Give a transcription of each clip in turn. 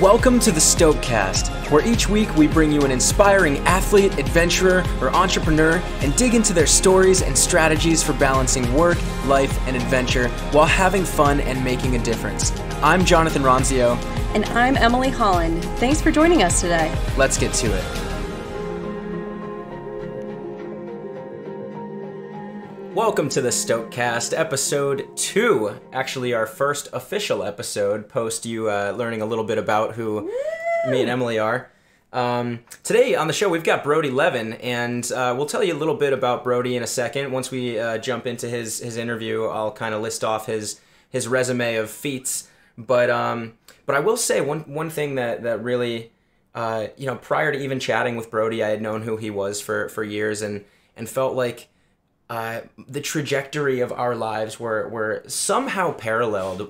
Welcome to the StokeCast, where each week we bring you an inspiring athlete, adventurer, or entrepreneur and dig into their stories and strategies for balancing work, life, and adventure while having fun and making a difference. I'm Jonathan Ronzio. And I'm Emily Holland. Thanks for joining us today. Let's get to it. Welcome to the StokeCast, episode 2, actually our first official episode, post you learning a little bit about who me and Emily are. Today on the show we've got Brody Leven, and we'll tell you a little bit about Brody in a second. Once we jump into his interview, I'll kind of list off his resume of feats, but I will say one thing that really, you know, prior to even chatting with Brody, I had known who he was for years and felt like the trajectory of our lives were somehow paralleled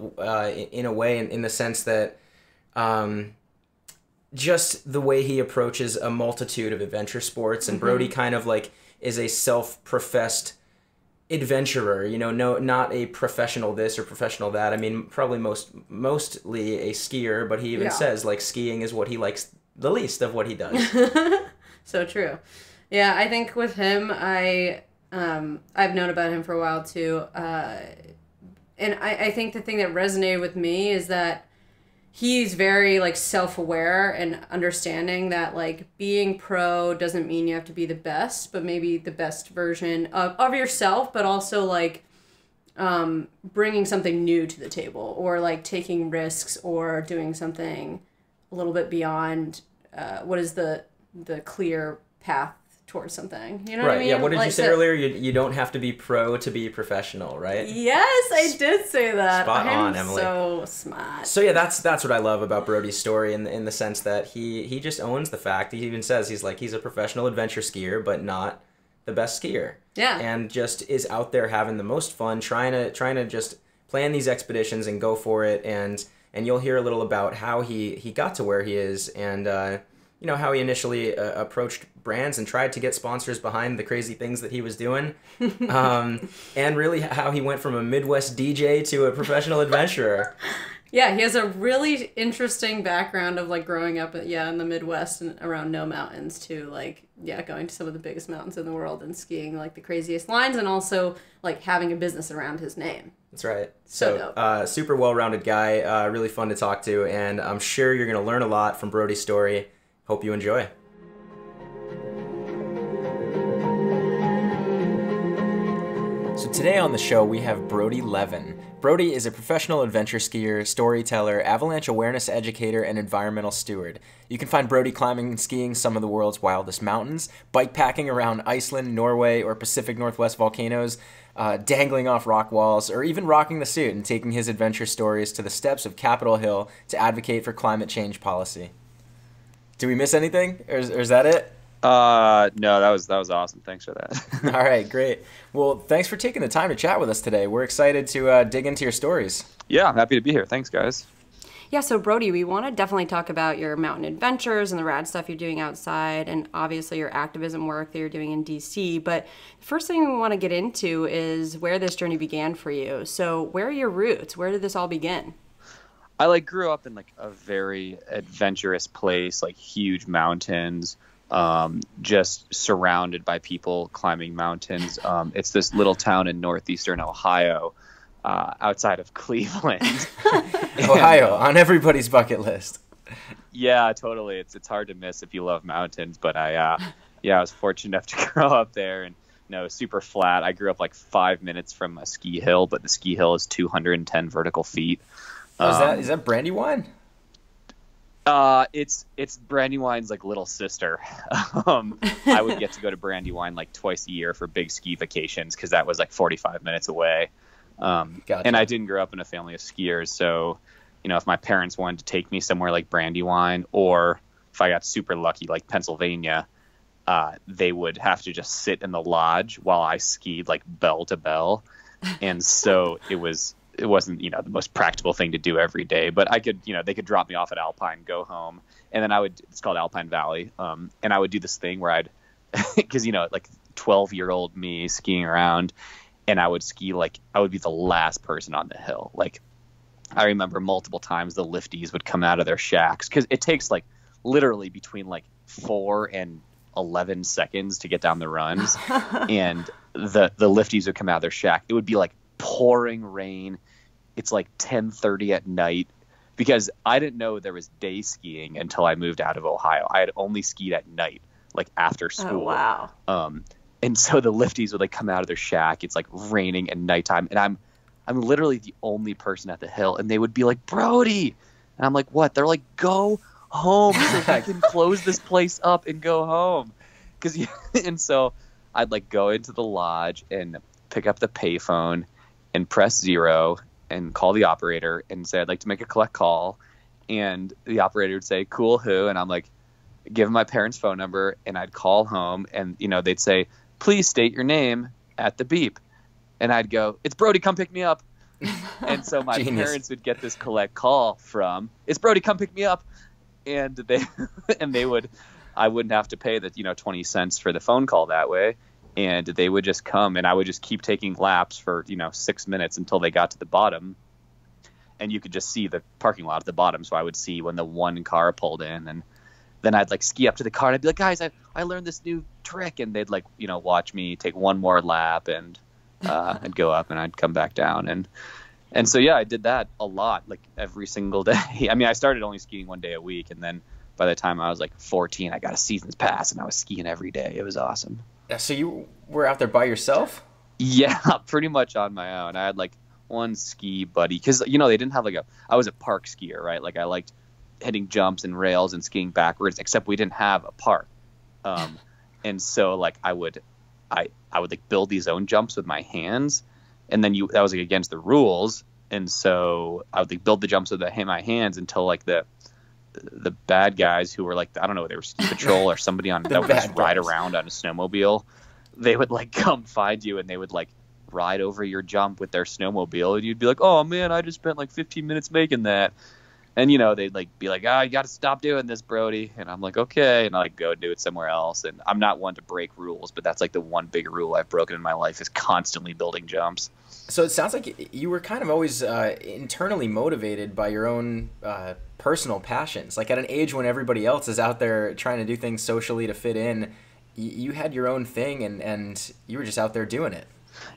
in a way, in the sense that just the way he approaches a multitude of adventure sports, and Brody kind of like is a self-professed adventurer, you know, not a professional this or professional that. I mean, probably mostly a skier, but he even says like skiing is what he likes the least of what he does. So true. Yeah, I think with him, I've known about him for a while too. And I think the thing that resonated with me is that he's very like self-aware and understanding that like being pro doesn't mean you have to be the best, but maybe the best version of yourself, but also like, bringing something new to the table, or like taking risks, or doing something a little bit beyond, what is the clear path towards something, you know, right? What I mean? Yeah. What did you say earlier? You don't have to be pro to be professional, right? Yes, I did say that. Spot on, Emily. So smart. So yeah, that's what I love about Brody's story, in the sense that he just owns the fact. He even says he's a professional adventure skier, but not the best skier. Yeah. And just is out there having the most fun, trying to just plan these expeditions and go for it. And you'll hear a little about how he got to where he is, and you know, how he initially approached brands and tried to get sponsors behind the crazy things that he was doing, and really how he went from a Midwest DJ to a professional adventurer. Yeah, he has a really interesting background of like growing up in the Midwest and around no mountains, to like going to some of the biggest mountains in the world and skiing like the craziest lines, and also like having a business around his name. That's right. So super well-rounded guy, really fun to talk to, and I'm sure you're gonna learn a lot from Brody's story. Hope you enjoy. So today on the show, we have Brody Leven. Brody is a professional adventure skier, storyteller, avalanche awareness educator, and environmental steward. You can find Brody climbing and skiing some of the world's wildest mountains, bikepacking around Iceland, Norway, or Pacific Northwest volcanoes, dangling off rock walls, or even rocking the suit and taking his adventure stories to the steps of Capitol Hill to advocate for climate change policy. Did we miss anything, or is that it? No, that was awesome. Thanks for that. All right, great. Well, thanks for taking the time to chat with us today. We're excited to dig into your stories. Yeah, happy to be here. Thanks, guys. Yeah, so Brody, we want to definitely talk about your mountain adventures and the rad stuff you're doing outside, and obviously your activism work that you're doing in D.C., but the first thing we want to get into is where this journey began for you. So where are your roots? Where did this all begin? I grew up in a very adventurous place, huge mountains, just surrounded by people climbing mountains. It's this little town in northeastern Ohio, outside of Cleveland. Ohio, on everybody's bucket list. Yeah, totally. It's hard to miss if you love mountains, but I was fortunate enough to grow up there, and no, super flat. I grew up 5 minutes from a ski hill, but the ski hill is 210 vertical feet. Is that Brandywine? It's Brandywine's little sister. I would get to go to Brandywine twice a year for big ski vacations, because that was 45 minutes away. Gotcha. And I didn't grow up in a family of skiers, so you know, if my parents wanted to take me somewhere like Brandywine, or if I got super lucky like Pennsylvania, they would have to just sit in the lodge while I skied bell to bell, and so it wasn't, you know, the most practical thing to do every day, but I could, you know, they could drop me off at Alpine, go home. And then it's called Alpine Valley. And I would do this thing where cause you know, 12-year-old me skiing around, and I would ski, I would be the last person on the hill. I remember multiple times the lifties would come out of their shacks because it takes like literally between like 4 and 11 seconds to get down the runs. And the lifties would come out of their shack. It would be like pouring rain. It's like 10:30 at night because I didn't know there was day skiing until I moved out of Ohio. I had only skied at night, like after school. Oh, wow. And so the lifties would like come out of their shack. It's like raining and nighttime. And I'm literally the only person at the hill, and they would be like, Brody. And I'm like, what? They're like, go home so I can close this place up and go home. And so I'd like go into the lodge and pick up the payphone and press 0 and call the operator and say, I'd like to make a collect call. And the operator would say, cool, who? And I'm like, give them my parents' phone number. And I'd call home, and, you know, they'd say, please state your name at the beep. And I'd go, it's Brody, come pick me up. And so my parents would get this collect call from, it's Brody, come pick me up. And they would, I wouldn't have to pay the, you know, 20 cents for the phone call that way. And they would just come, and I would just keep taking laps for, you know, 6 minutes until they got to the bottom. And you could just see the parking lot at the bottom. So I would see when the one car pulled in, and then I'd like ski up to the car and I'd be like, guys, I learned this new trick. And they'd like, you know, watch me take one more lap, and I'd go up and I'd come back down. And so, yeah, I did that a lot, like every single day. I mean, I started only skiing one day a week. And then by the time I was like 14, I got a season's pass and I was skiing every day. It was awesome. So you were out there by yourself? Yeah, pretty much on my own. I had like one ski buddy because, you know, they didn't have like I was a park skier, right? Like I liked hitting jumps and rails and skiing backwards, except we didn't have a park. And so like I would like build these own jumps with my hands, and then that was like against the rules. And so I would like build the jumps with my hands until like the bad guys who were like, I don't know, they were ski patrol or somebody on that would just ride around on a snowmobile. They would like come find you, and they would like ride over your jump with their snowmobile, and you'd be like, oh man, I just spent like 15 minutes making that. And, you know, they'd like be like, oh, you got to stop doing this, Brody. And I'm like, okay. And I like go do it somewhere else. And I'm not one to break rules, but that's like the one big rule I've broken in my life is constantly building jumps. So it sounds like you were kind of always internally motivated by your own personal passions. Like at an age when everybody else is out there trying to do things socially to fit in, you had your own thing, and you were just out there doing it.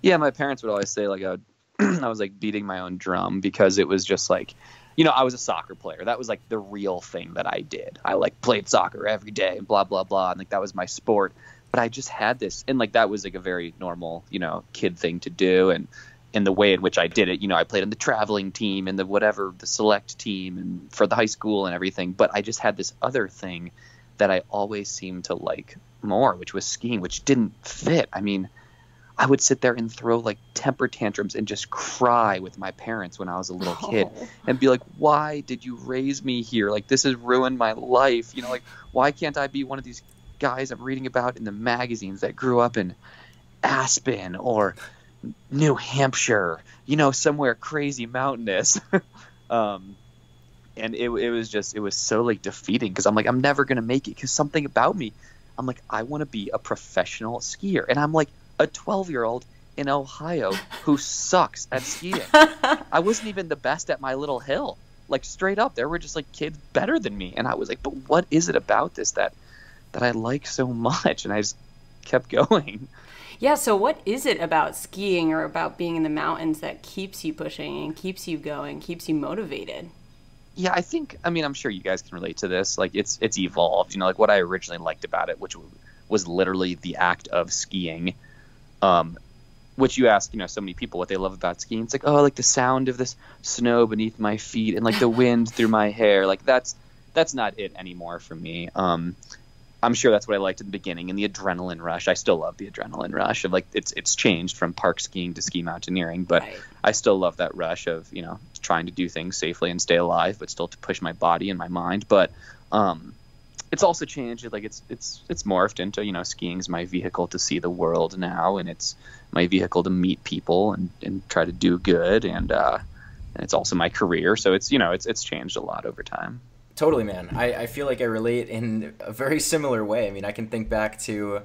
Yeah, my parents would always say like I was like beating my own drum, because it was just like, you know, I was a soccer player. That was like the real thing that I did. I like played soccer every day and blah, blah, blah. And like that was my sport. But I just had this. And like that was like a very normal, you know, kid thing to do. And the way in which I did it, you know, I played on the traveling team and the whatever, the select team and for the high school and everything. But I just had this other thing that I always seemed to like more, which was skiing, which didn't fit. I mean, I would sit there and throw like temper tantrums and just cry with my parents when I was a little kid and be like, why did you raise me here? Like, this has ruined my life. You know, like, why can't I be one of these guys I'm reading about in the magazines that grew up in Aspen or New Hampshire, you know, somewhere crazy mountainous. And it was just, it was so like defeating, because I'm like, I'm never going to make it, because something about me, I'm like, I want to be a professional skier. And I'm like, a 12-year-old in Ohio who sucks at skiing. I wasn't even the best at my little hill. Like, straight up, there were just like kids better than me. And I was like, but what is it about this that I like so much? And I just kept going. Yeah, so what is it about skiing or about being in the mountains that keeps you pushing and keeps you going, keeps you motivated? Yeah, I think, I mean, I'm sure you guys can relate to this. Like, it's evolved. You know, like what I originally liked about it, which was literally the act of skiing. Which you ask, you know, so many people what they love about skiing. It's like, oh, like the sound of this snow beneath my feet and like the wind through my hair. Like that's not it anymore for me. I'm sure that's what I liked in the beginning, and the adrenaline rush. I still love the adrenaline rush of like, it's changed from park skiing to ski mountaineering, but right. I still love that rush of, you know, trying to do things safely and stay alive, but still to push my body and my mind. But, it's also changed. Like it's morphed into, you know, skiing's my vehicle to see the world now, and it's my vehicle to meet people and try to do good, and it's also my career. So it's, you know, it's changed a lot over time. Totally, man. I feel like I relate in a very similar way. I mean, I can think back to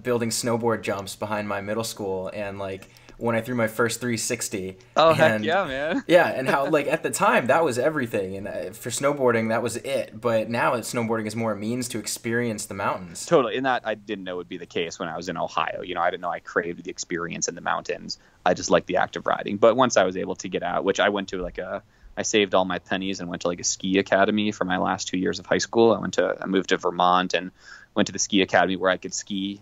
building snowboard jumps behind my middle school, and like when I threw my first 360. Oh, heck yeah, man. Yeah, and how, like, at the time, that was everything. And for snowboarding, that was it. But now snowboarding is more a means to experience the mountains. Totally. And that I didn't know would be the case when I was in Ohio. You know, I didn't know I craved the experience in the mountains. I just liked the act of riding. But once I was able to get out, which I went to, like, I saved all my pennies and went to, like, a ski academy for my last 2 years of high school. I moved to Vermont and went to the ski academy where I could ski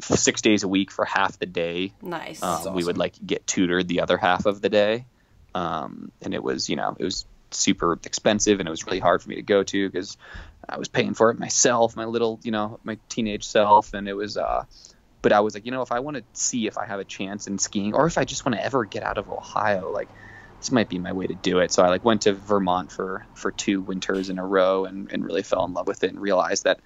6 days a week for half the day. Nice. Awesome. We would like get tutored the other half of the day. And it was, you know, it was super expensive and it was really hard for me to go to because I was paying for it myself, my little, you know, my teenage self. And it was, but I was like, you know, if I want to see if I have a chance in skiing or if I just want to ever get out of Ohio, like this might be my way to do it. So I like went to Vermont for 2 winters in a row and really fell in love with it and realized that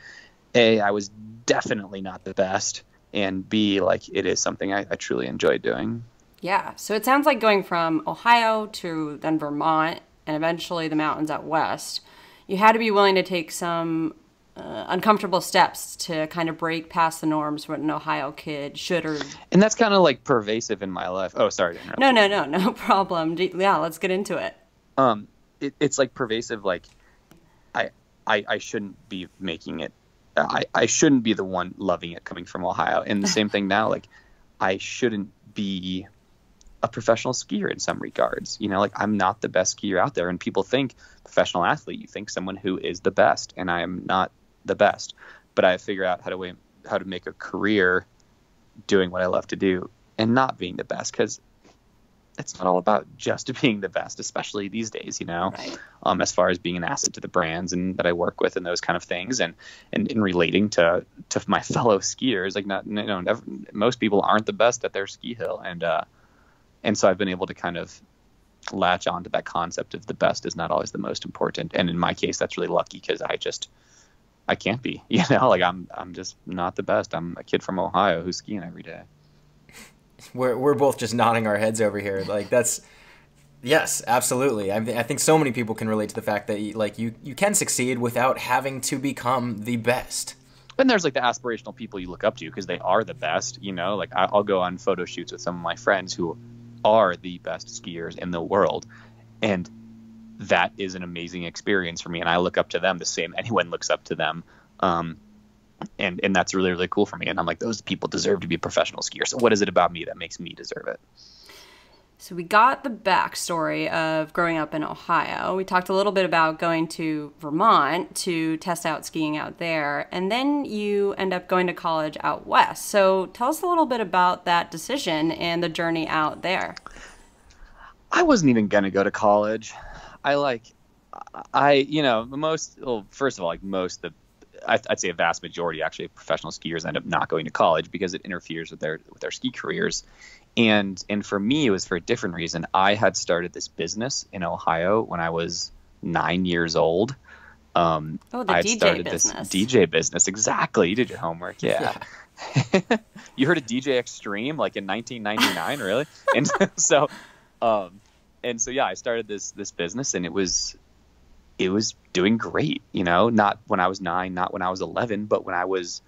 A, I was definitely not the best, and B, like, it is something I truly enjoy doing. Yeah, so it sounds like going from Ohio to then Vermont and eventually the mountains out west, you had to be willing to take some uncomfortable steps to kind of break past the norms what an Ohio kid should or... And that's kind of, like, pervasive in my life. Oh, sorry to interrupt. No problem. Yeah, let's get into it. It's, like, pervasive, like, I shouldn't be making it. I shouldn't be the one loving it coming from Ohio. And the same thing now, like, I shouldn't be a professional skier in some regards. You know, like, I'm not the best skier out there. And people think professional athlete, you think someone who is the best. And I am not the best. But I figured out how to make a career doing what I love to do and not being the best, because it's not all about just being the best, especially these days, you know, right. As far as being an asset to the brands and that I work with and those kind of things and relating to my fellow skiers, like most people aren't the best at their ski hill. And so I've been able to kind of latch on to that concept of the best is not always the most important. And in my case, that's really lucky because I can't be, you know, like I'm just not the best. I'm a kid from Ohio who's skiing every day. We're both just nodding our heads over here. Like that's, yes, absolutely. I think so many people can relate to the fact that like you can succeed without having to become the best. And there's like the aspirational people you look up to because they are the best, you know, like I'll go on photo shoots with some of my friends who are the best skiers in the world. And that is an amazing experience for me. And I look up to them the same. Anyone looks up to them. And that's really, really cool for me. And I'm like, those people deserve to be professional skiers. So what is it about me that makes me deserve it? So we got the backstory of growing up in Ohio. We talked a little bit about going to Vermont to test out skiing out there. And then you end up going to college out west. So tell us a little bit about that decision and the journey out there. I wasn't even going to go to college. I'd say a vast majority actually of professional skiers end up not going to college because it interferes with their ski careers. And for me, it was for a different reason. I had started this business in Ohio when I was 9 years old. This DJ business. Exactly. You did your homework. Yeah. You heard of DJ Extreme like in 1999, really? And so yeah, I started this business and it was doing great, you know, not when I was 9, not when I was 11, but when I was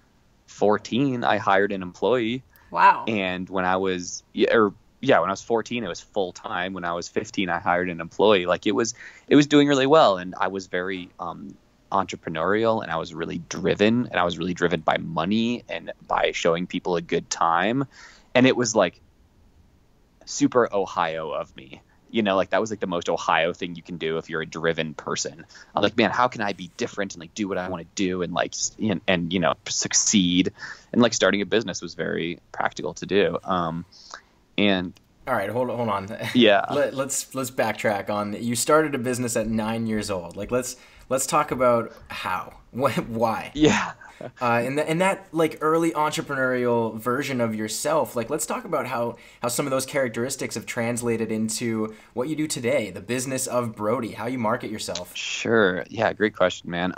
14, I hired an employee. Wow. And when I was 14, it was full time. When I was 15, I hired an employee. Like it was doing really well. And I was very entrepreneurial and I was really driven by money and by showing people a good time. And it was like super Ohio of me. You know, like that was like the most Ohio thing you can do if you're a driven person. I'm like, man, how can I be different and like do what I want to do and like and you know succeed? And like starting a business was very practical to do. And all right, hold on. Yeah, let's backtrack on. You started a business at 9 years old. Like let's talk about how, why. Yeah. And that like early entrepreneurial version of yourself, like let's talk about how some of those characteristics have translated into what you do today, the business of Brody, how you market yourself. Sure. Yeah. Great question, man.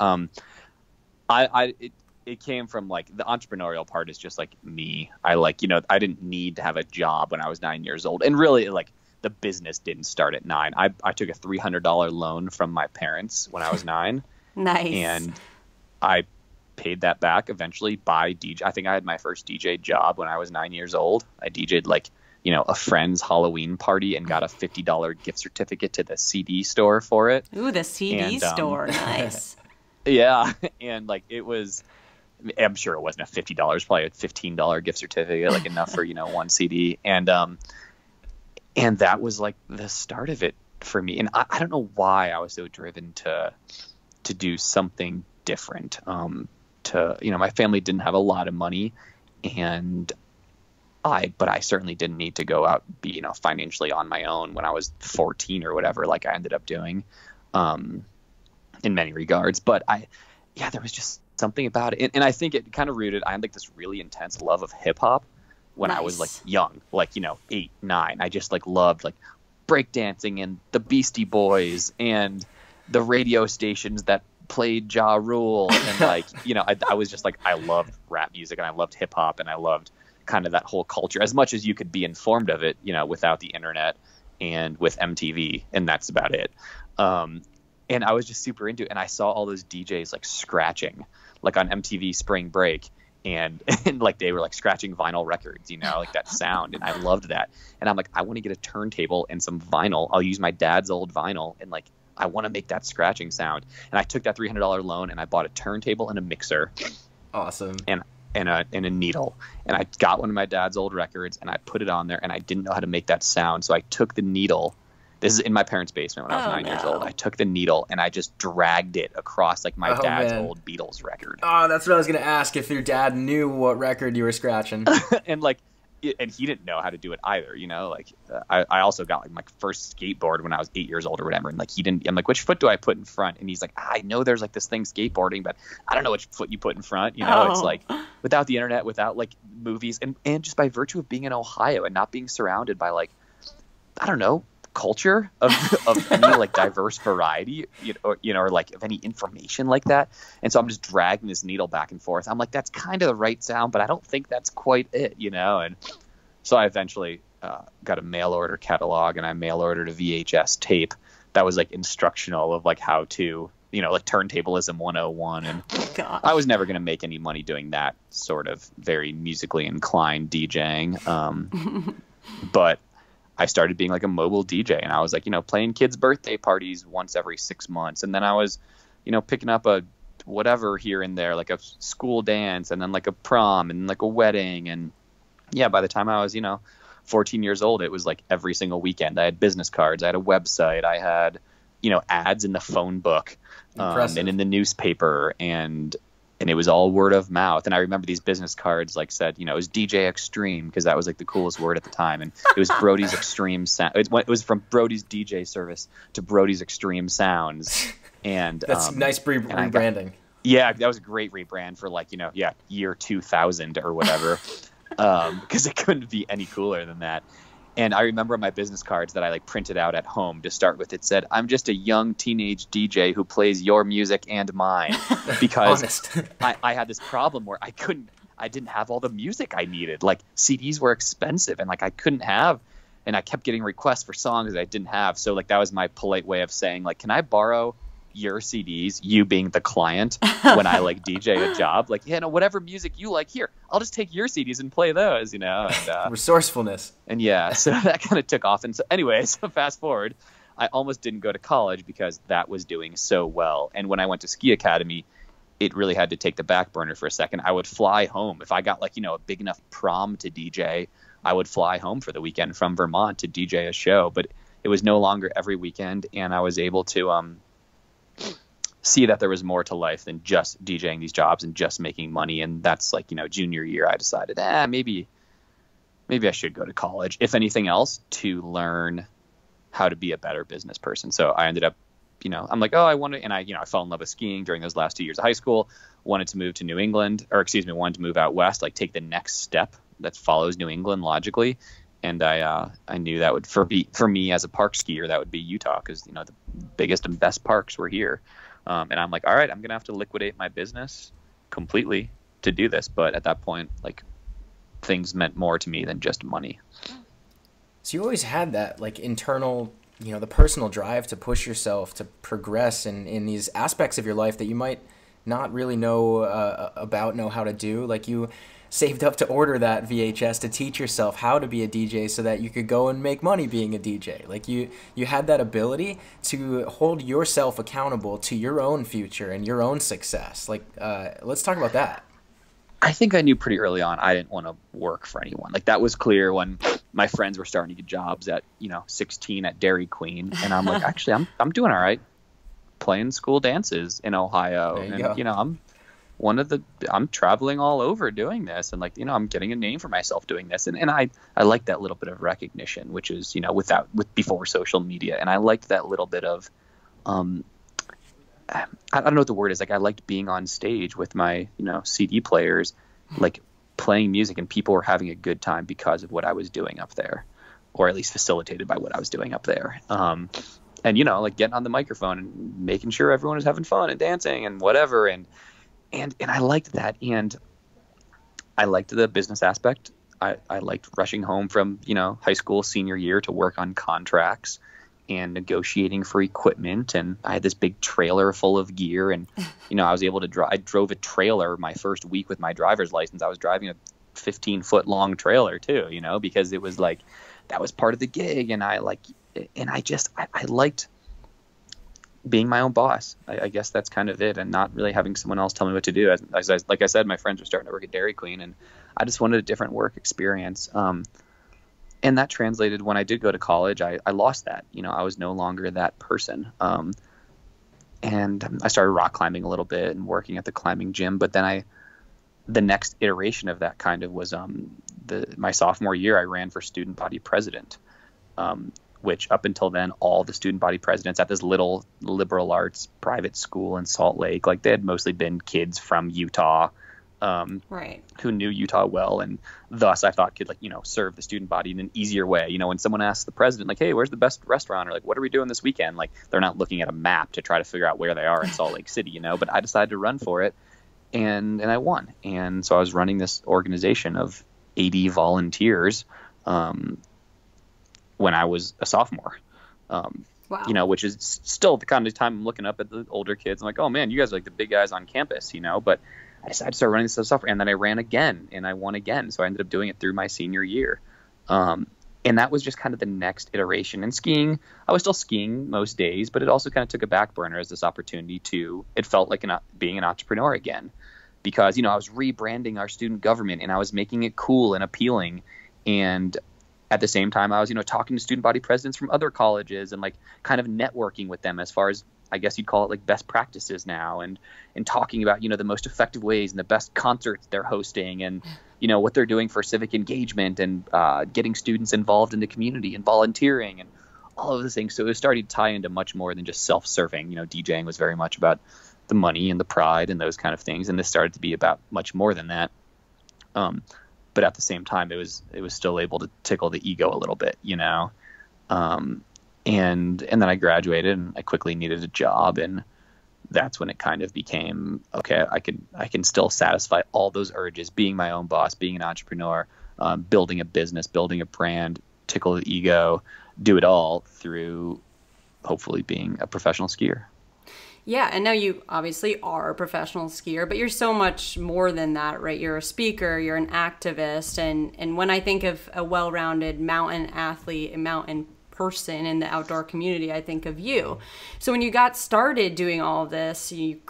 It came from like the entrepreneurial part is just like me. I like, you know, I didn't need to have a job when I was 9 years old, and really like the business didn't start at 9. I took a $300 loan from my parents when I was 9. Nice. And I paid that back eventually by DJ. I think I had my first DJ job when I was 9 years old. I DJ'd like, you know, a friend's Halloween party and got a $50 gift certificate to the CD store for it. Ooh, the CD store. Nice. Yeah. And like, it was, I'm sure it wasn't a $50, probably a $15 gift certificate, like enough for, you know, one CD. And that was like the start of it for me. And I don't know why I was so driven to do something different. To, you know, my family didn't have a lot of money, and but I certainly didn't need to go out, be, you know, financially on my own when I was 14 or whatever, like I ended up doing, in many regards. But there was just something about it. And I think it kind of rooted, I had like this really intense love of hip hop when I was like young, like, you know, 8, 9, I just like loved like breakdancing and the Beastie Boys and the radio stations that played Ja Rule. And like, you know, I was just like, I loved rap music and I loved hip hop and I loved kind of that whole culture as much as you could be informed of it, you know, without the internet and with MTV, and that's about it. And I was just super into it, and I saw all those DJs like scratching, like on MTV Spring Break, and like they were like scratching vinyl records, you know, like that sound, and I loved that. And I'm like, I want to get a turntable and some vinyl. I'll use my dad's old vinyl, and like I want to make that scratching sound. And I took that $300 loan and I bought a turntable and a mixer. Awesome. And a needle, and I got one of my dad's old records and I put it on there, and I didn't know how to make that sound, so I took the needle. This is in my parents' basement when I was 9 years old. I took the needle and I just dragged it across like my dad's old Beatles record. Oh, that's what I was gonna ask, if your dad knew what record you were scratching. And like, and he didn't know how to do it either, you know, like I also got like my first skateboard when I was 8 years old or whatever. And like, he didn't, I'm like, which foot do I put in front? And he's like, I know there's like this thing skateboarding, but I don't know which foot you put in front. You know, it's like without the internet, without like movies, and just by virtue of being in Ohio and not being surrounded by like, I don't know, culture of any like diverse variety, you know, or like of any information like that. And so I'm just dragging this needle back and forth. I'm like, that's kind of the right sound, but I don't think that's quite it, you know? And so I eventually got a mail order catalog, and I mail ordered a VHS tape that was like instructional of like how to, you know, like turntablism 101. And I was never going to make any money doing that sort of very musically inclined DJing. But I started being like a mobile DJ, and I was like, you know, playing kids' birthday parties once every 6 months. And then I was, you know, picking up a whatever here and there, like a school dance, and then like a prom, and like a wedding. And yeah, by the time I was, you know, 14 years old, it was like every single weekend. I had business cards, I had a website, I had, you know, ads in the phone book and in the newspaper, and it was all word of mouth. And I remember these business cards like said, you know, it was DJ Extreme, because that was like the coolest word at the time. And it was Brody's Extreme Sound. It was from Brody's DJ service to Brody's Extreme Sounds. And that's nice rebranding. Yeah, that was a great rebrand for like, you know, year 2000 or whatever, because it couldn't be any cooler than that. And I remember my business cards that I like printed out at home to start with. It said, I'm just a young teenage DJ who plays your music and mine, because I had this problem where I didn't have all the music I needed. Like CDs were expensive, and like I couldn't have, and I kept getting requests for songs that I didn't have. So like that was my polite way of saying like, can I borrow your CDs, you being the client, when I like DJ a job? Like, yeah, no, whatever music you like, here, I'll just take your CDs and play those, you know. And, resourcefulness. And yeah, so that kind of took off. And so anyways, fast forward, I almost didn't go to college because that was doing so well. And when I went to ski academy, it really had to take the back burner for a second. I would fly home. If I got like, you know, a big enough prom to DJ, I would fly home for the weekend from Vermont to DJ a show, but it was no longer every weekend. And I was able to, see that there was more to life than just DJing these jobs and just making money. And that's like, you know, junior year, I decided, maybe I should go to college, if anything else, to learn how to be a better business person. So I ended up, you know, I'm like, oh, I want to, and I, you know, I fell in love with skiing during those last 2 years of high school, wanted to move to New England, or excuse me, wanted to move out west, like take the next step that follows New England logically. And I knew that would, for me as a park skier, that would be Utah, because, you know, the biggest and best parks were here. And I'm like, all right, I'm going to have to liquidate my business completely to do this. But at that point, like, things meant more to me than just money. So you always had that, like, internal, you know, the personal drive to push yourself, to progress in these aspects of your life that you might not really know how to do. Like, you saved up to order that VHS to teach yourself how to be a DJ so that you could go and make money being a DJ. Like, you had that ability to hold yourself accountable to your own future and your own success. Like, let's talk about that. I think I knew pretty early on I didn't want to work for anyone. Like, that was clear when my friends were starting to get jobs at, 16 at Dairy Queen, and I'm like, actually, I'm doing all right, playing school dances in Ohio, and go. I'm traveling all over doing this, and I'm getting a name for myself doing this, and I like that little bit of recognition, which is before social media, and I liked that little bit of, I don't know what the word is. Like, I liked being on stage with my, CD players, like playing music, and people were having a good time because of what I was doing up there, or at least facilitated by what I was doing up there. And, like getting on the microphone and making sure everyone was having fun and dancing and whatever. And I liked that. And I liked the business aspect. I liked rushing home from, high school senior year to work on contracts and negotiating for equipment, and I had this big trailer full of gear, and I was able to drive. I drove a trailer my first week with my driver's license. I was driving a 15-foot long trailer too, because it was like that was part of the gig, and I liked being my own boss. I guess that's kind of it, and not really having someone else tell me what to do. Like I said, my friends were starting to work at Dairy Queen, and I just wanted a different work experience. And that translated when I did go to college. I lost that. I was no longer that person. And I started rock climbing a little bit and working at the climbing gym. But then the next iteration of that kind of was my sophomore year, I ran for student body president, which up until then, all the student body presidents at this little liberal arts private school in Salt Lake, like they had mostly been kids from Utah. Right. Who knew Utah well, and thus I thought could serve the student body in an easier way. When someone asks the president, like, hey, where's the best restaurant, or like, what are we doing this weekend? Like, they're not looking at a map to try to figure out where they are in Salt Lake City, but I decided to run for it, and I won. And so I was running this organization of 80 volunteers, when I was a sophomore, wow. Which is still the kind of time I'm looking up at the older kids. I'm like, oh man, you guys are like the big guys on campus, but I decided to start running this stuff, and then I ran again, and I won again. So I ended up doing it through my senior year. And that was just kind of the next iteration. And skiing, I was still skiing most days, but it also kind of took a back burner as this opportunity to, it felt like being an entrepreneur again, because, I was rebranding our student government, and I was making it cool and appealing. And at the same time, I was, talking to student body presidents from other colleges and like kind of networking with them as far as, I guess you'd call it like best practices now, and talking about, the most effective ways and the best concerts they're hosting, and, what they're doing for civic engagement, and getting students involved in the community and volunteering and all of those things. So it was starting to tie into much more than just self-serving. DJing was very much about the money and the pride and those kind of things. And this started to be about much more than that. But at the same time, it was still able to tickle the ego a little bit, And then I graduated, and I quickly needed a job, and that's when it kind of became, okay, I can still satisfy all those urges, being my own boss, being an entrepreneur, building a business, building a brand, tickle the ego, do it all through hopefully being a professional skier. Yeah, and now you obviously are a professional skier, but you're so much more than that, right? You're a speaker, you're an activist, and when I think of a well-rounded mountain athlete, mountain person in the outdoor community, I think of you. So when you got started doing all of this, you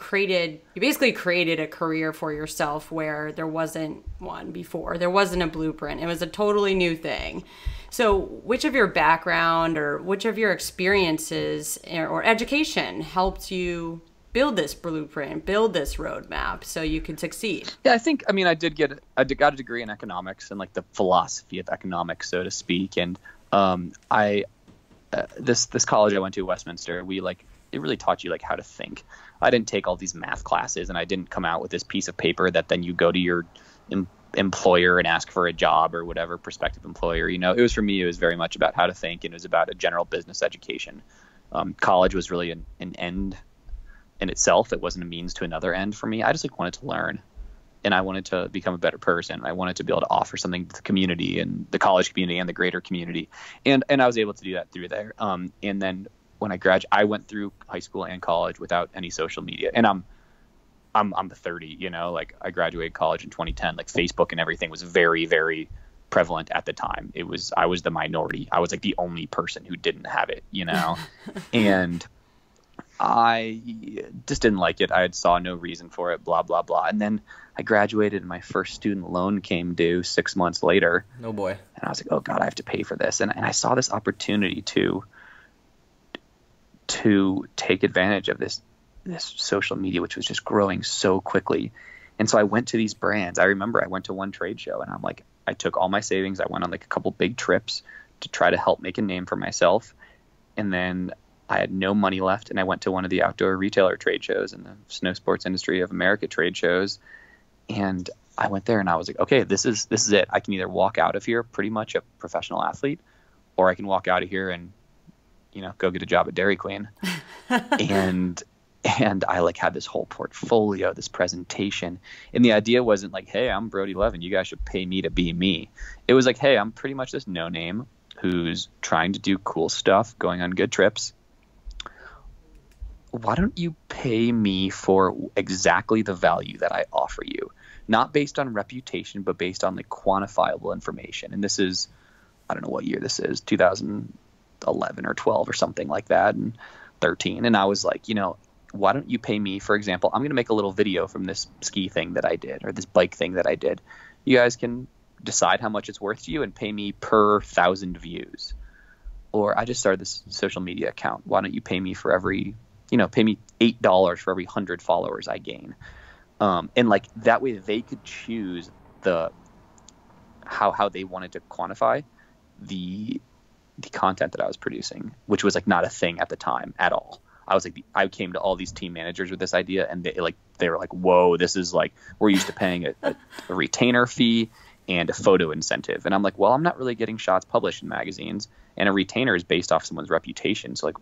basically created a career for yourself where there wasn't one before. There wasn't a blueprint. It was a totally new thing. So which of your background or which of your experiences or education helped you build this blueprint, build this roadmap so you can succeed? Yeah, I got a degree in economics and like the philosophy of economics, so to speak. And this college I went to, Westminster, it really taught you like how to think. I didn't take all these math classes, and I didn't come out with this piece of paper that then you go to your employer and ask for a job or whatever, prospective employer. It was, for me, it was very much about how to think, and it was about a general business education. College was really an end in itself. It wasn't a means to another end for me. I just wanted to learn. And I wanted to become a better person. I wanted to be able to offer something to the community and the college community and the greater community. And I was able to do that through there. And then when I graduated, I went through high school and college without any social media. And I'm I'm 30, you know, like I graduated college in 2010, like Facebook and everything was very, very prevalent at the time. It was, I was the minority. I was like the only person who didn't have it, you know, and I just didn't like it. I saw no reason for it, blah, blah, blah. And then I graduated and my first student loan came due 6 months later. Oh boy. And I was like, oh God, I have to pay for this. And I saw this opportunity to take advantage of this social media, which was just growing so quickly. And so I went to these brands. I remember I went to one trade show and I'm like, I took all my savings. I went on like a couple big trips to try to help make a name for myself. And then I had no money left. And I went to one of the outdoor retailer trade shows and the Snow Sports Industry of America trade shows. And I went there and I was like, okay, this is it. I can either walk out of here pretty much a professional athlete, or I can walk out of here and, you know, go get a job at Dairy Queen. And I like had this whole portfolio, this presentation. And the idea wasn't like, hey, I'm Brody Leven, you guys should pay me to be me. It was like, hey, I'm pretty much this no name who's trying to do cool stuff, going on good trips. Why don't you pay me for exactly the value that I offer you? Not based on reputation, but based on like quantifiable information. And this is, I don't know what year this is, 2011 or 12 or something like that, and 13. And I was like, you know, why don't you pay me, for example, I'm going to make a little video from this ski thing that I did or this bike thing that I did. You guys can decide how much it's worth to you and pay me per 1,000 views. Or I just started this social media account. Why don't you pay me for every... you know, pay me $8 for every 100 followers I gain. And like that way they could choose the, how they wanted to quantify the content that I was producing, which was like not a thing at the time at all. I was like, I came to all these team managers with this idea and they were like, whoa, this is like, we're used to paying a retainer fee and a photo incentive. And I'm like, well, I'm not really getting shots published in magazines, and a retainer is based off someone's reputation. So like,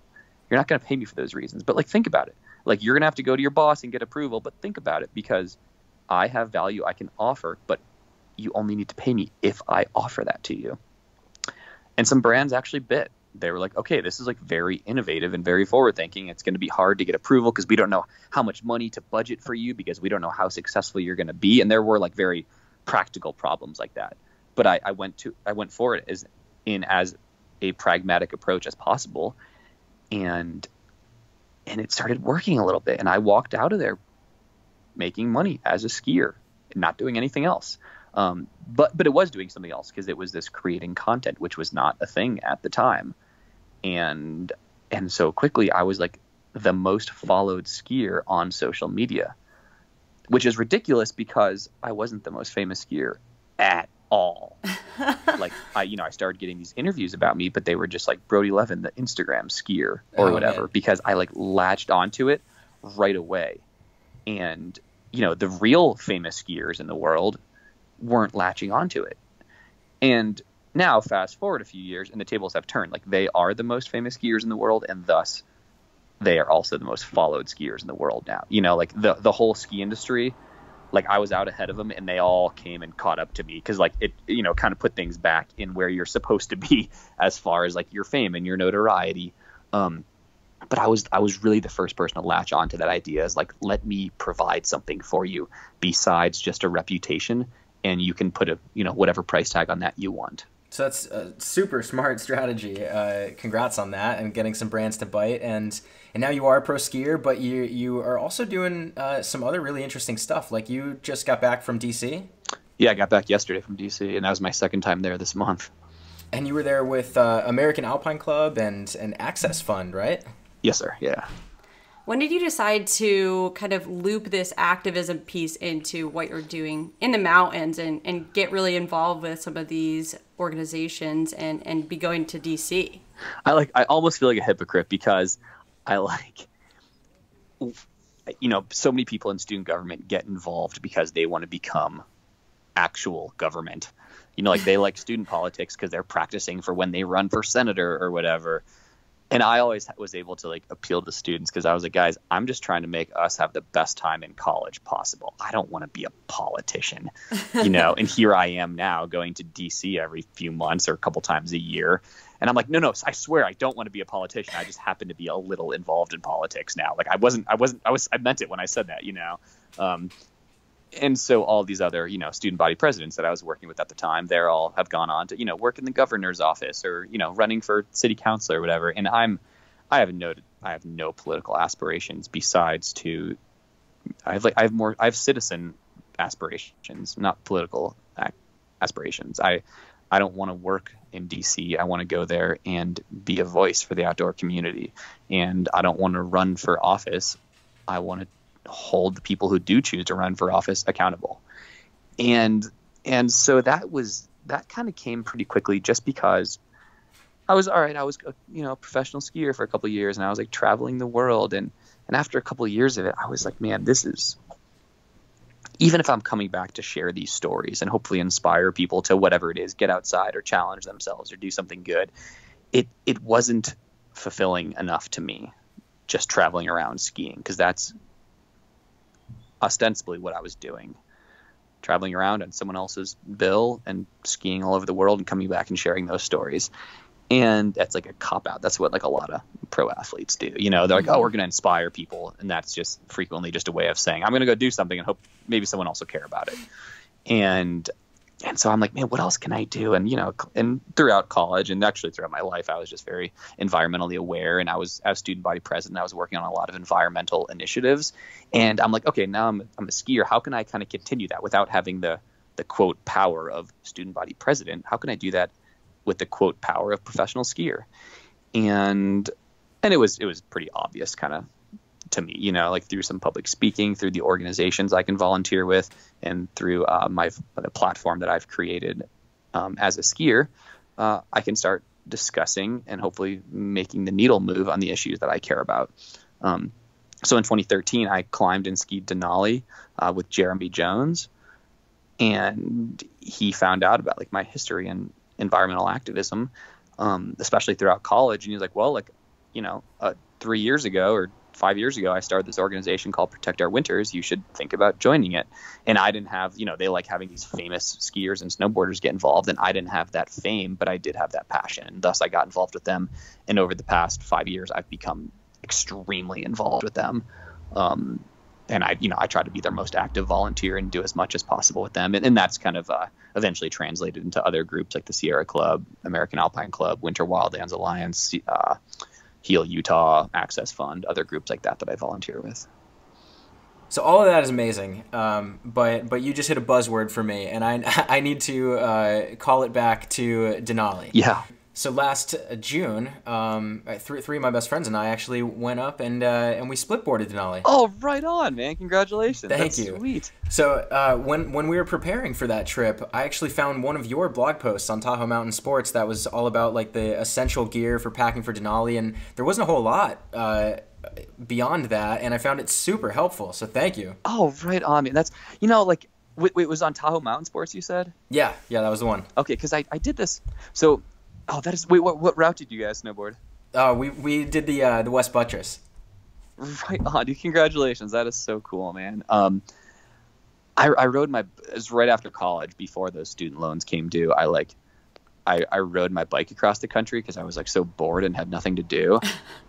you're not going to pay me for those reasons. But like, think about it. Like, you're going to have to go to your boss and get approval, but think about it, because I have value I can offer, but you only need to pay me if I offer that to you. And some brands actually bit. They were like, okay, this is like very innovative and very forward thinking. It's going to be hard to get approval because we don't know how much money to budget for you, because we don't know how successful you're going to be. And there were like very practical problems like that. But I went for it as a pragmatic approach as possible. And it started working a little bit. And I walked out of there making money as a skier, not doing anything else. But it was doing something else, because it was this creating content, which was not a thing at the time. And so quickly I was like the most followed skier on social media, which is ridiculous because I wasn't the most famous skier at all. Like I started getting these interviews about me, but they were just like Brody Leven, the Instagram skier or whatever, man. Because I like latched onto it right away. And, you know, the real famous skiers in the world weren't latching onto it. And now fast forward a few years and the tables have turned. Like, they are the most famous skiers in the world, and thus they are also the most followed skiers in the world now. You know, like the whole ski industry, like I was out ahead of them and they all came and caught up to me, because like it, you know, kind of put things back in where you're supposed to be as far as like your fame and your notoriety. But I was really the first person to latch onto that idea, is like, let me provide something for you besides just a reputation, and you can put a, you know, whatever price tag on that you want. So that's a super smart strategy. Congrats on that and getting some brands to bite. And now you are a pro skier, but you are also doing some other really interesting stuff. Like, you just got back from D.C.? Yeah, I got back yesterday from D.C., and that was my second time there this month. And you were there with American Alpine Club and Access Fund, right? Yes, sir. Yeah. When did you decide to kind of loop this activism piece into what you're doing in the mountains and get really involved with some of these organizations and be going to DC? I almost feel like a hypocrite, because so many people in student government get involved because they want to become actual government. You know, like they like student politics because they're practicing for when they run for senator or whatever. And I always was able to like appeal to students, because I was like, guys, I'm just trying to make us have the best time in college possible. I don't want to be a politician, you know, and here I am now going to DC every few months or a couple times a year. And I'm like, no, I swear I don't want to be a politician. I just happen to be a little involved in politics now. Like I meant it when I said that, you know? And so all these other, you know, student body presidents that I was working with at the time, they're all have gone on to, you know, work in the governor's office or, you know, running for city council or whatever. And I have no political aspirations besides to, I have citizen aspirations, not political aspirations. I don't want to work in DC. I want to go there and be a voice for the outdoor community. And I don't want to run for office. I want to hold the people who do choose to run for office accountable. And so that kind of came pretty quickly, just because I was, all right, I was, you know, a professional skier for a couple of years, and I was like traveling the world. And after a couple of years of it, I was like, man, this is, even if I'm coming back to share these stories and hopefully inspire people to whatever it is, get outside or challenge themselves or do something good, it wasn't fulfilling enough to me just traveling around skiing, because that's ostensibly what I was doing, traveling around on someone else's bill and skiing all over the world and coming back and sharing those stories. And that's like a cop-out. That's what like a lot of pro athletes do. You know, they're like, oh, we're going to inspire people. And that's just frequently just a way of saying, I'm going to go do something and hope maybe someone else will care about it. And so I'm like, man, what else can I do? And, you know, and throughout college and actually throughout my life, I was just very environmentally aware. And I was as student body president, I was working on a lot of environmental initiatives. And I'm like, okay, now I'm a skier. How can I kind of continue that without having the quote power of student body president? How can I do that with the quote power of professional skier? And it was pretty obvious kind of to me, you know, like through some public speaking, through the organizations I can volunteer with, and through the platform that I've created as a skier, I can start discussing and hopefully making the needle move on the issues that I care about. So in 2013, I climbed and skied Denali with Jeremy Jones, and he found out about like my history and environmental activism, especially throughout college. And he was like, well, like, you know, 3 years ago or 5 years ago, I started this organization called Protect Our Winters. You should think about joining it. And I didn't have, you know, they like having these famous skiers and snowboarders get involved. And I didn't have that fame, but I did have that passion. And thus I got involved with them. And over the past 5 years, I've become extremely involved with them. And I try to be their most active volunteer and do as much as possible with them. And that's kind of eventually translated into other groups like the Sierra Club, American Alpine Club, Winter Wildlands Alliance, Heal Utah, Access Fund, other groups like that I volunteer with. So all of that is amazing, but you just hit a buzzword for me, and I need to call it back to Denali. Yeah. So last June, three of my best friends and I actually went up and we split boarded Denali. Oh, right on, man! Congratulations. Thank you. That's sweet. So when we were preparing for that trip, I actually found one of your blog posts on Tahoe Mountain Sports that was all about like the essential gear for packing for Denali, and there wasn't a whole lot beyond that, and I found it super helpful. So thank you. Oh, right on, man. That's, you know, like it was on Tahoe Mountain Sports, you said? Yeah, that was the one. Okay, because I did this so. Oh, that is. Wait, what route did you guys snowboard? We did the West Buttress. Right on, dude. Congratulations. That is so cool, man. I rode my. It was right after college, before those student loans came due. I rode my bike across the country because I was like so bored and had nothing to do.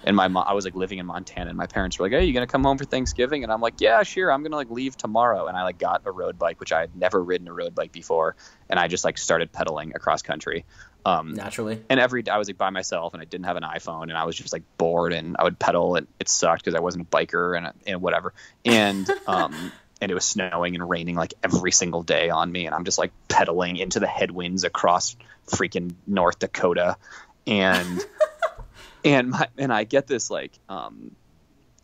And I was like living in Montana, and my parents were like, "Hey, you gonna come home for Thanksgiving?" And I'm like, "Yeah, sure. I'm gonna like leave tomorrow." And I like got a road bike, which I had never ridden a road bike before, and I just like started pedaling across country. Naturally. And every day I was like by myself, and I didn't have an iPhone, and I was just like bored, and I would pedal, and it sucked because I wasn't a biker and whatever. And and it was snowing and raining like every single day on me, and I'm just like pedaling into the headwinds across freaking North Dakota, and and I get this like or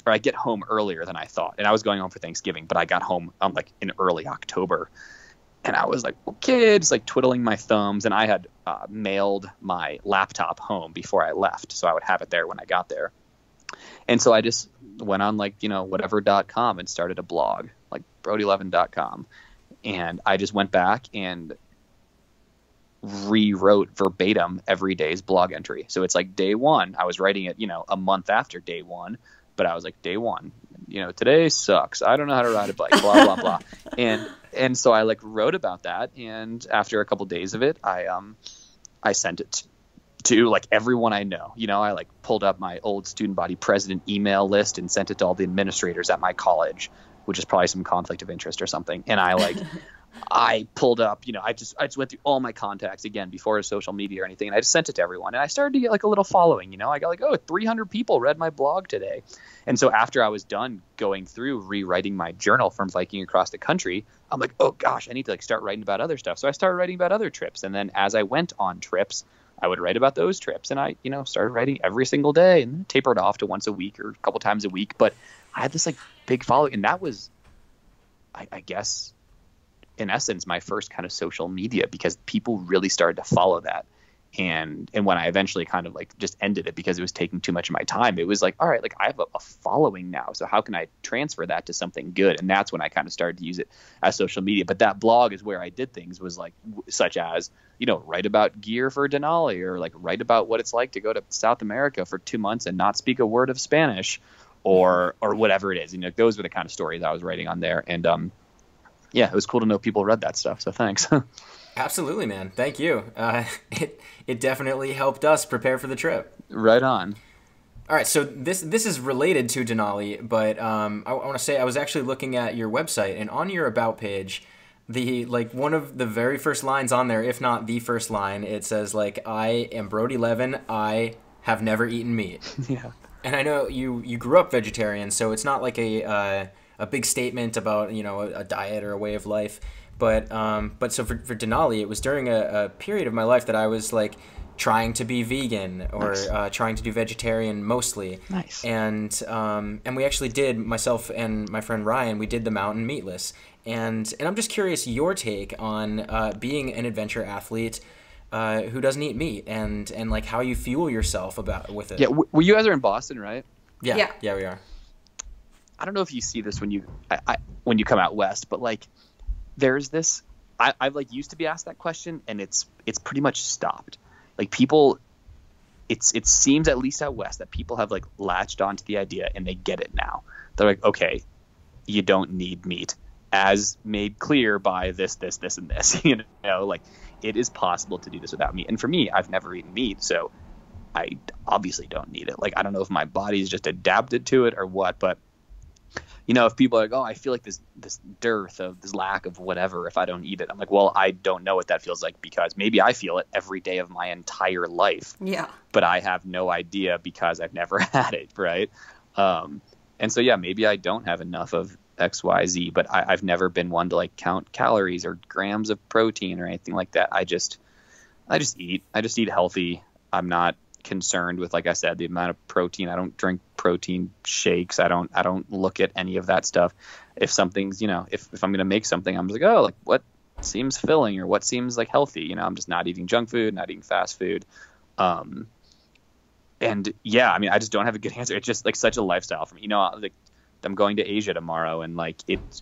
I get home earlier than I thought, and I was going home for Thanksgiving, but I got home like in early October, and I was like, okay, just like twiddling my thumbs, and I had mailed my laptop home before I left, so I would have it there when I got there. And so I just went on like, you know, whatever.com and started a blog, like BrodyLevin.com. And I just went back and rewrote verbatim every day's blog entry. So it's like day one, I was writing it, you know, a month after day one, but I was like, day one, you know, today sucks. I don't know how to ride a bike, blah, blah, blah. And so I like wrote about that. And after a couple days of it, I sent it to like everyone I know. You know, I like pulled up my old student body president email list and sent it to all the administrators at my college, which is probably some conflict of interest or something. And I like, I pulled up, you know, I just went through all my contacts again before social media or anything. And I just sent it to everyone. And I started to get like a little following, you know, I got like, oh, 300 people read my blog today. And so after I was done going through rewriting my journal from Viking across the country, I'm like, oh gosh, I need to like start writing about other stuff. So I started writing about other trips. And then as I went on trips, I would write about those trips. And I, you know, started writing every single day and tapered off to once a week or a couple times a week. But I had this like big following, and that was, I guess, in essence, my first kind of social media, because people really started to follow that. And when I eventually kind of like just ended it because it was taking too much of my time, it was like, all right, like I have a following now. So how can I transfer that to something good? And that's when I kind of started to use it as social media. But that blog is where I did things was like, such as, you know, write about gear for Denali, or like write about what it's like to go to South America for 2 months and not speak a word of Spanish, or whatever it is. You know, those were the kind of stories I was writing on there. And, yeah, it was cool to know people read that stuff. So thanks. Absolutely, man. Thank you. It definitely helped us prepare for the trip. Right on. All right. So this is related to Denali, but I want to say I was actually looking at your website, and on your about page, the like one of the very first lines on there, if not the first line, it says like, I am Brody Leven. I have never eaten meat. Yeah. And I know you grew up vegetarian, so it's not like a big statement about, you know, a diet or a way of life. But so for Denali, it was during a period of my life that I was like trying to be vegan or nice. Trying to do vegetarian mostly. Nice. And we actually did, myself and my friend Ryan, we did the mountain meatless. And I'm just curious your take on being an adventure athlete who doesn't eat meat and like how you fuel yourself with it. Yeah, well, you guys are in Boston, right? Yeah. Yeah, yeah we are. I don't know if you see this when you come out west, but like there's this I've like used to be asked that question, and it's pretty much stopped. Like people, it seems at least out west that people have like latched onto the idea and they get it now. They're like, okay, you don't need meat, as made clear by this and this. You know, like it is possible to do this without meat. And for me, I've never eaten meat, so I obviously don't need it. Like I don't know if my body's just adapted to it or what, but you know, if people are like, oh, I feel like this dearth of this lack of whatever if I don't eat it. I'm like, well, I don't know what that feels like, because maybe I feel it every day of my entire life. Yeah. But I have no idea because I've never had it. Right. And so, yeah, maybe I don't have enough of X, Y, Z, but I've never been one to like count calories or grams of protein or anything like that. I just eat. I just eat healthy. I'm not concerned with, like I said, the amount of protein. I don't drink protein shakes. I don't look at any of that stuff. If something's, you know, if I'm gonna make something, I'm just like, oh, like what seems filling or what seems like healthy, you know. I'm just not eating junk food, not eating fast food. And yeah, I mean, I just don't have a good answer. It's just like such a lifestyle for me, you know. Like I'm going to Asia tomorrow, and like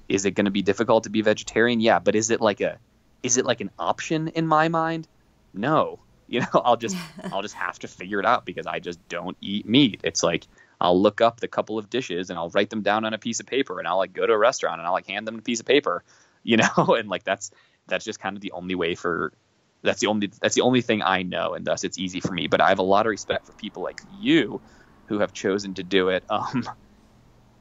is it going to be difficult to be vegetarian? Yeah, but is it like an option in my mind? No. You know, I'll just have to figure it out because I just don't eat meat. It's like I'll look up the couple of dishes and I'll write them down on a piece of paper, and I'll like go to a restaurant and I'll like hand them a piece of paper, you know, and like that's just kind of the only way for that's the only thing I know, and thus it's easy for me. But I have a lot of respect for people like you who have chosen to do it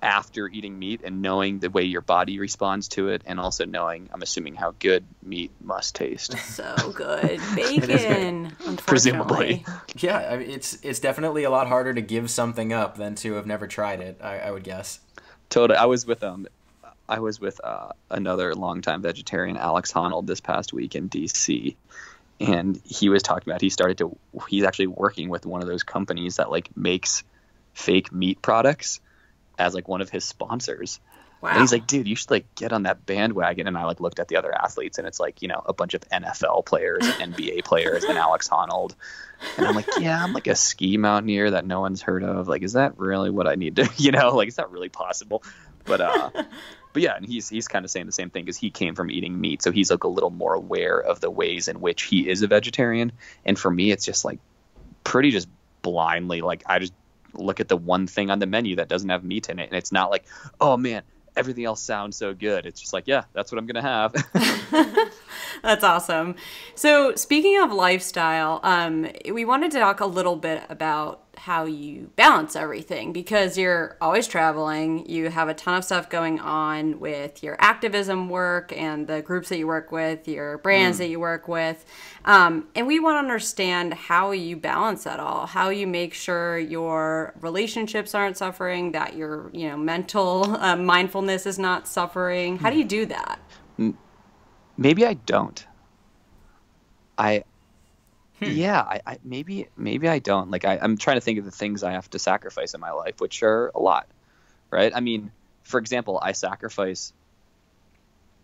after eating meat, and knowing the way your body responds to it, and also knowing, I'm assuming, how good meat must taste. So good. Bacon, presumably. Yeah, I mean, it's definitely a lot harder to give something up than to have never tried it, I would guess. Totally. I was with another longtime vegetarian, Alex Honnold, this past week in D.C., and he was talking about he's actually working with one of those companies that like makes fake meat products as like one of his sponsors. Wow. And he's like, dude, you should like get on that bandwagon. And I like looked at the other athletes, and it's like, you know, a bunch of NFL players and NBA players and Alex Honnold. And I'm like, yeah, I'm like a ski mountaineer that no one's heard of. Like, is that really what I need to, you know, like, it's not really possible. But yeah, and he's kind of saying the same thing, because he came from eating meat. So he's like a little more aware of the ways in which he is a vegetarian. And for me, it's just like pretty just blindly. Like I just look at the one thing on the menu that doesn't have meat in it, and it's not like, oh man, everything else sounds so good. It's just like, yeah, that's what I'm going to have. That's awesome. So speaking of lifestyle, we wanted to talk a little bit about how you balance everything, because you're always traveling. You have a ton of stuff going on with your activism work and the groups that you work with, your brands that you work with. And we want to understand how you balance that all, how you make sure your relationships aren't suffering, that your mental mindfulness is not suffering. How do you do that? Maybe I don't. Maybe I don't. Like I'm trying to think of the things I have to sacrifice in my life, which are a lot, right? I mean, for example, I sacrifice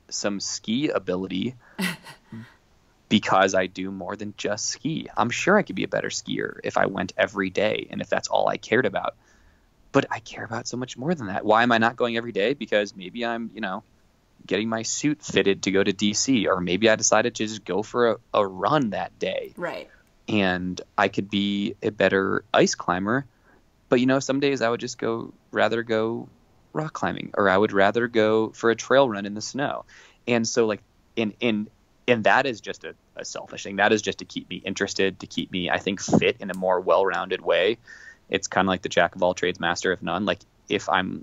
some ski ability because I do more than just ski. I'm sure I could be a better skier if I went every day and if that's all I cared about. But I care about so much more than that. Why am I not going every day? Because maybe I'm, getting my suit fitted to go to DC, or maybe I decided to just go for a run that day. Right. And I could be a better ice climber, but some days I would just rather go rock climbing, or I would rather go for a trail run in the snow. And so and that is just a selfish thing. That is just to keep me interested, to keep me, I think, fit in a more well-rounded way. It's kind of like the jack of all trades, master of none. Like if I'm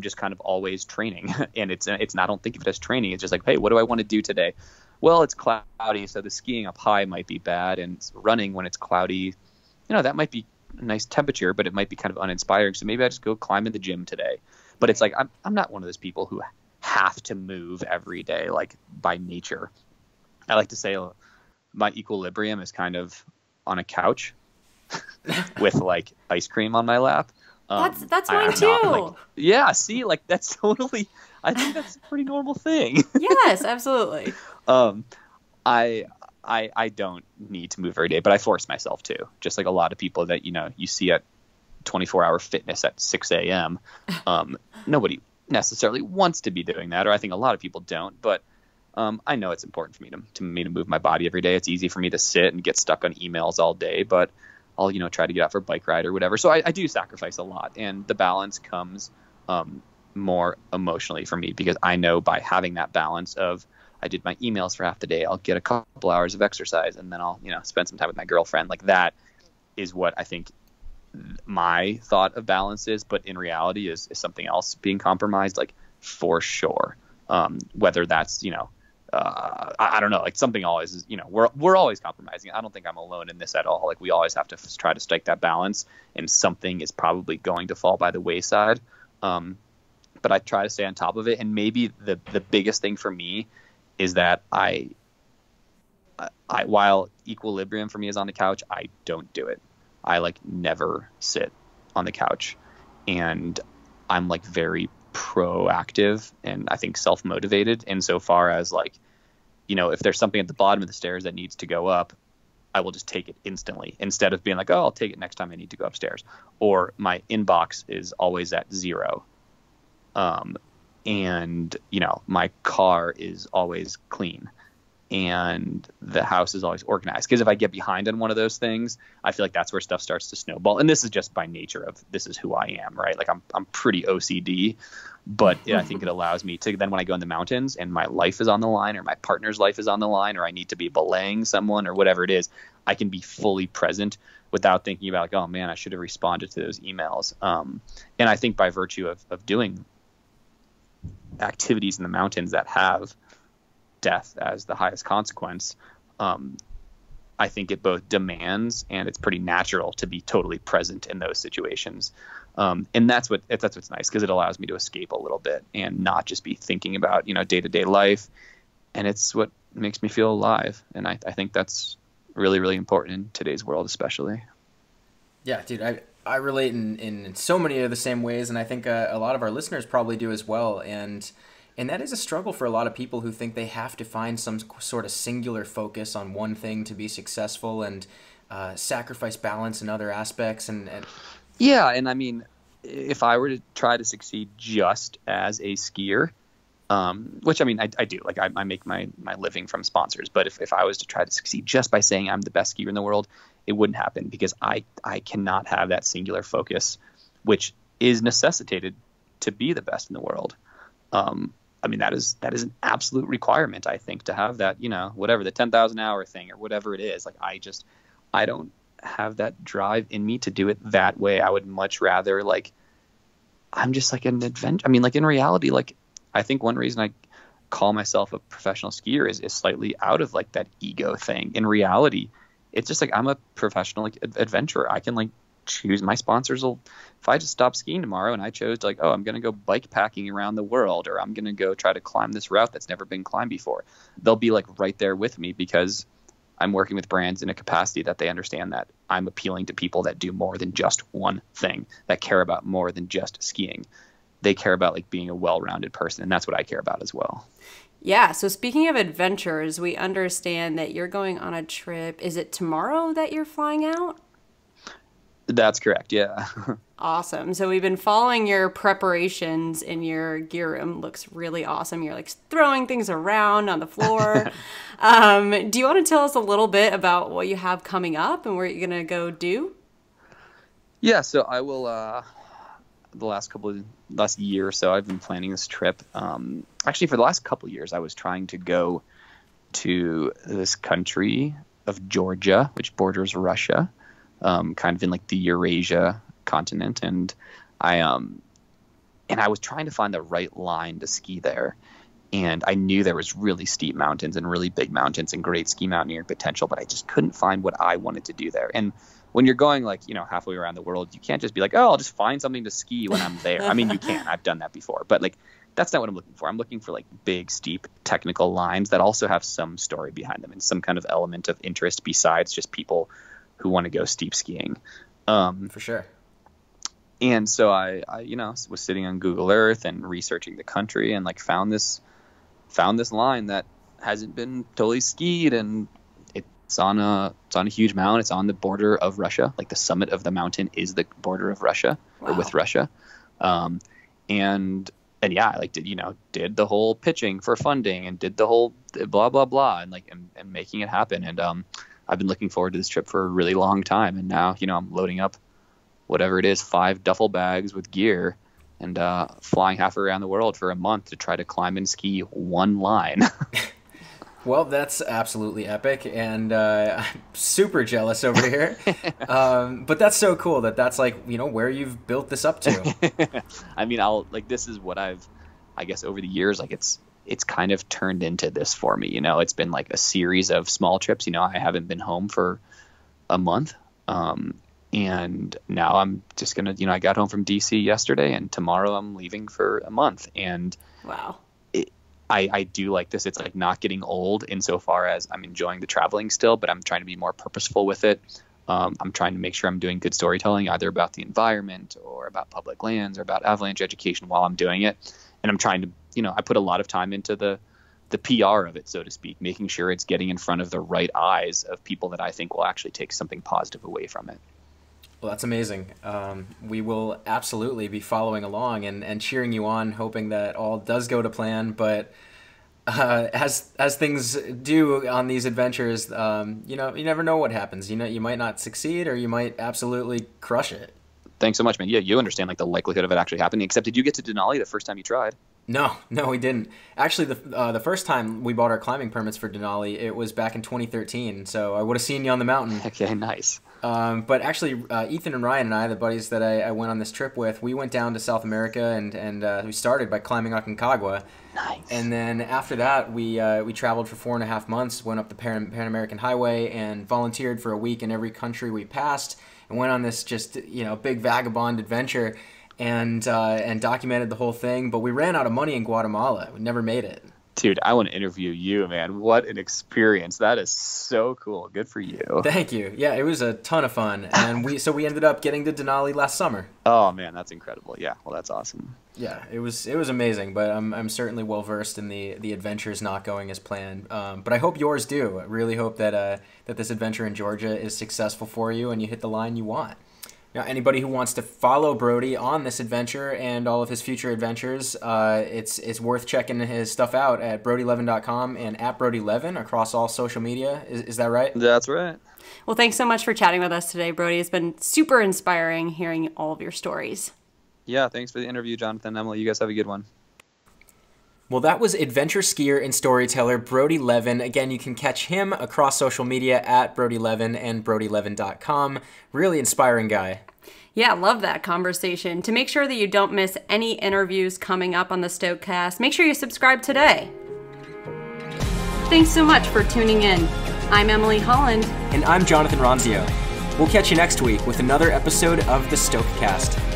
just kind of always training, and I don't think of it as training. It's just like, hey, what do I want to do today? Well, it's cloudy, so the skiing up high might be bad, and running when it's cloudy, that might be a nice temperature, but it might be kind of uninspiring. So maybe I just go climb in the gym today. But it's like, I'm not one of those people who have to move every day, like by nature. I like to say my equilibrium is kind of on a couch with like ice cream on my lap. That's mine too. That's totally, I think that's a pretty normal thing. Yes, absolutely. I don't need to move every day, but I force myself to, just like a lot of people that, you see at 24-hour fitness at 6 a.m. Nobody necessarily wants to be doing that, or I think a lot of people don't, but I know it's important for me to move my body every day. It's easy for me to sit and get stuck on emails all day, but I'll, try to get out for a bike ride or whatever. So I do sacrifice a lot, and the balance comes more emotionally for me, because I know by having that balance of I did my emails for half the day, I'll get a couple hours of exercise, and then I'll, spend some time with my girlfriend. Like that is what I think my thought of balance is, but in reality is something else being compromised, like for sure. Whether that's, I don't know, like something always is, we're always compromising. I don't think I'm alone in this at all. Like we always have to try to strike that balance, and something is probably going to fall by the wayside. But I try to stay on top of it. And maybe the biggest thing for me is that I while equilibrium for me is on the couch, I don't do it. I like never sit on the couch, and I'm like very proactive and I think self-motivated insofar as like, if there's something at the bottom of the stairs that needs to go up, I will just take it instantly instead of being like, oh, I'll take it next time I need to go upstairs. Or my inbox is always at 0. And my car is always clean, and the house is always organized. Because if I get behind on one of those things, I feel like that's where stuff starts to snowball. And this is just by nature of this is who I am, right? Like I'm pretty OCD, but I think it allows me to then when I go in the mountains and my life is on the line, or my partner's life is on the line, or I need to be belaying someone or whatever it is, I can be fully present without thinking about like, oh man, I should have responded to those emails. And I think by virtue of doing activities in the mountains that have death as the highest consequence, I think it both demands and it's pretty natural to be totally present in those situations. And that's what's nice, because it allows me to escape a little bit and not just be thinking about, day-to-day life. And it's what makes me feel alive. And I think that's really, really important in today's world, especially. Yeah, dude, I relate in so many of the same ways. And I think a lot of our listeners probably do as well. And that is a struggle for a lot of people who think they have to find some sort of singular focus on one thing to be successful and sacrifice balance in other aspects. Yeah, and I mean, if I were to try to succeed just as a skier, which I mean, I do. Like I make my living from sponsors. But if I was to try to succeed just by saying I'm the best skier in the world, it wouldn't happen, because I cannot have that singular focus, which is necessitated to be the best in the world. I mean, that is an absolute requirement, I think, to have that, you know, whatever the 10,000 hour thing or whatever it is. Like, I don't have that drive in me to do it that way. I would much rather, like, I'm just like an adventure. I mean, like, in reality, like, I think one reason I call myself a professional skier is slightly out of like that ego thing. In reality, it's just like, I'm a professional like adventurer. I can like choose my sponsors. If I just stop skiing tomorrow and I chose to, like, oh, I'm going to go bike packing around the world, or I'm going to go try to climb this route that's never been climbed before, they'll be like right there with me, because I'm working with brands in a capacity that they understand that I'm appealing to people that do more than just one thing, that care about more than just skiing. They care about like being a well-rounded person, and that's what I care about as well. Yeah. So speaking of adventures, we understand that you're going on a trip. Is it tomorrow that you're flying out? That's correct. Yeah. Awesome. So we've been following your preparations in your gear room. Looks really awesome. You're like throwing things around on the floor. Do you want to tell us a little bit about what you have coming up and what you're going to go do? Yeah. So I will, the last year or so, I've been planning this trip. Actually, for the last couple of years, I was trying to go to this country of Georgia, which borders Russia. Kind of in like the Eurasia continent, and I was trying to find the right line to ski there, and I knew there was really steep mountains and really big mountains and great ski mountaineering potential, but I just couldn't find what I wanted to do there. And when you're going like, you know, halfway around the world, you can't just be like, oh, I'll just find something to ski when I'm there. I mean, you can. I've done that before, but like, that's not what I'm looking for. I'm looking for like big, steep, technical lines that also have some story behind them and some kind of element of interest besides just people who want to go steep skiing. For sure. And so I, you know, was sitting on Google Earth and researching the country, and like found this line that hasn't been totally skied, and it's on a huge mountain. It's on the border of Russia. Like the summit of the mountain is the border of Russia. Wow. Or with Russia. And yeah, I like did the whole pitching for funding and did the whole blah, blah, blah, and like, and making it happen. And, I've been looking forward to this trip for a really long time, and now, you know, I'm loading up whatever it is, 5 duffel bags with gear, and flying halfway around the world for a month to try to climb and ski one line. Well, that's absolutely epic, and I'm super jealous over here. But that's so cool that's like, you know, where you've built this up to. I mean, this is what I guess over the years, like it's kind of turned into this for me, you know. It's been like a series of small trips. You know, I haven't been home for a month. And now I'm just going to, you know, I got home from DC yesterday, and tomorrow I'm leaving for a month. And wow, I do like this. It's like not getting old insofar as I'm enjoying the traveling still, but I'm trying to be more purposeful with it. I'm trying to make sure I'm doing good storytelling, either about the environment or about public lands or about avalanche education while I'm doing it. And I'm trying to, you know, I put a lot of time into the PR of it, so to speak, making sure it's getting in front of the right eyes of people that I think will actually take something positive away from it. Well, that's amazing. We will absolutely be following along and cheering you on, hoping that all does go to plan. But as things do on these adventures, you know, you never know what happens. You know, you might not succeed, or you might absolutely crush it. Thanks so much, man. Yeah, you understand like the likelihood of it actually happening. Except, did you get to Denali the first time you tried? No, we didn't. Actually, the first time we bought our climbing permits for Denali, it was back in 2013. So I would have seen you on the mountain. Okay, nice. But actually, Ethan and Ryan and I, the buddies that I went on this trip with, we went down to South America, and we started by climbing Aconcagua. Nice. And then after that, we traveled for 4.5 months, went up the Pan American Highway, and volunteered for a week in every country we passed, and went on this just, you know, big vagabond adventure, and documented the whole thing. But we ran out of money in Guatemala. We never made it. Dude, I want to interview you, man. What an experience. That is so cool. Good for you. Thank you. Yeah, it was a ton of fun. And so we ended up getting to Denali last summer. Oh man, that's incredible. Yeah. Well, that's awesome. Yeah, it was amazing, but I'm certainly well versed in the adventures not going as planned. But I hope yours do. I really hope that this adventure in Georgia is successful for you and you hit the line you want. Now, anybody who wants to follow Brody on this adventure and all of his future adventures, it's worth checking his stuff out at brodyleven.com and at Brody Leven across all social media. Is that right? That's right. Well, thanks so much for chatting with us today, Brody. It's been super inspiring hearing all of your stories. Yeah, thanks for the interview, Jonathan and Emily. You guys have a good one. Well, that was adventure skier and storyteller Brody Leven. Again, you can catch him across social media at Brody Leven and BrodyLeven.com. Really inspiring guy. Yeah, love that conversation. To make sure that you don't miss any interviews coming up on the StokeCast, make sure you subscribe today. Thanks so much for tuning in. I'm Emily Holland. And I'm Jonathan Ronzio. We'll catch you next week with another episode of the StokeCast.